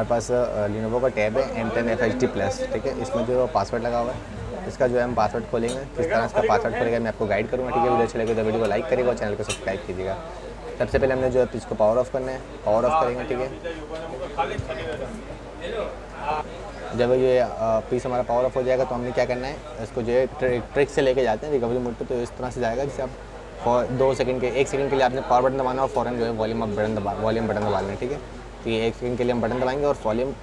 मेरे पास लिनोवो का टैब है M10 FHD Plus, ठीक है। इसमें जो पासवर्ड लगा हुआ है, इसका जो है हम पासवर्ड खोलेंगे, किस तरह इसका पासवर्ड खोलेंगे मैं आपको गाइड करूँगा, ठीक है। वीडियो अच्छी लगे तो वीडियो को लाइक करिएगा और चैनल को सब्सक्राइब कीजिएगा। सबसे पहले हमने जो है इसको पावर ऑफ करना है, पावर ऑफ करेंगे, ठीक है। जब ये पीस हमारा पावर ऑफ हो जाएगा तो हमने क्या करना है, इसको जो है ट्रिक से लेके जाते हैं रिकवरी मोड पर, तो इस तरह से जाएगा जिससे आप 1 सेकंड के लिए आपने पावर बटन दबाना और फ़ौरन जो है वॉल्यूम बटन दबा लेना, ठीक है। तो ये 1 सेकंड के लिए हम बटन दबाएंगे और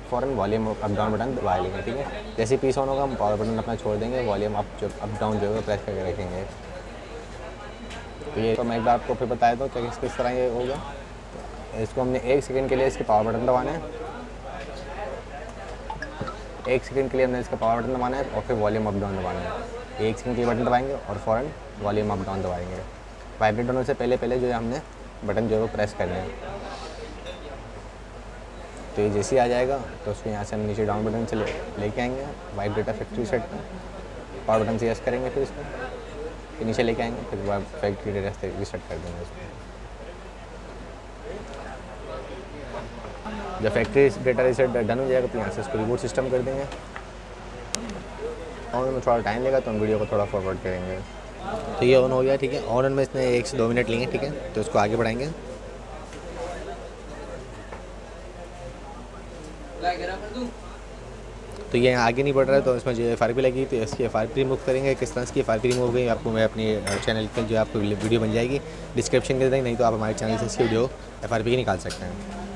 फौरन वॉल्यूम अप डाउन बटन दबा लेंगे, ठीक है। जैसे ही पीस ऑन होगा हम पावर बटन अपना छोड़ देंगे, वॉल्यूम अप डाउन जो है प्रेस करके रखेंगे। तो ये तो मैं एक बार आपको फिर बता देता हूँ क्या किस तरह ये होगा। तो इसको हमने 1 सेकंड के लिए इसके पावर बटन दबाना है, 1 सेकंड के लिए हमने इसका पावर बटन दबाना है और फिर वॉल्यूम अप डाउन दबाना है। 1 सेकंड के लिए बटन दबाएंगे और फ़ौरन वॉल्यूम अप डाउन दबाएंगे। वाइब्रेट होने से पहले जो है हमने बटन जो है प्रेस करना है। तो ये जैसे ही आ जाएगा तो उसको यहाँ से हम नीचे डाउन बटन से लेके आएंगे, वाइट डेटा फैक्ट्री सेट पर पावर बटन से यस करेंगे, फिर इसको फिर नीचे लेके आएंगे, फिर फैक्ट्री डेटा से रिसेट कर देंगे इसको। जब फैक्ट्री डेटा रिसेट डन हो जाएगा तो यहाँ से इसको रिबूट सिस्टम कर देंगे और उनमें थोड़ा टाइम लेगा तो हम वीडियो को थोड़ा फॉरवर्ड करेंगे। तो ये ऑन हो गया, ठीक है। ऑन में इसने 1 से 2 मिनट लेंगे, ठीक है। तो इसको आगे बढ़ाएंगे। तो ये आगे नहीं बढ़ रहा है तो इसमें जो FRP लगी, तो इसकी FRP रिमूव करेंगे। किस तरह की FRP रिमूव होगी आपको मैं अपने चैनल पर जो आपको वीडियो बन जाएगी डिस्क्रिप्शन के देंगे, नहीं तो आप हमारे चैनल से इसकी वीडियो FRP की निकाल सकते हैं।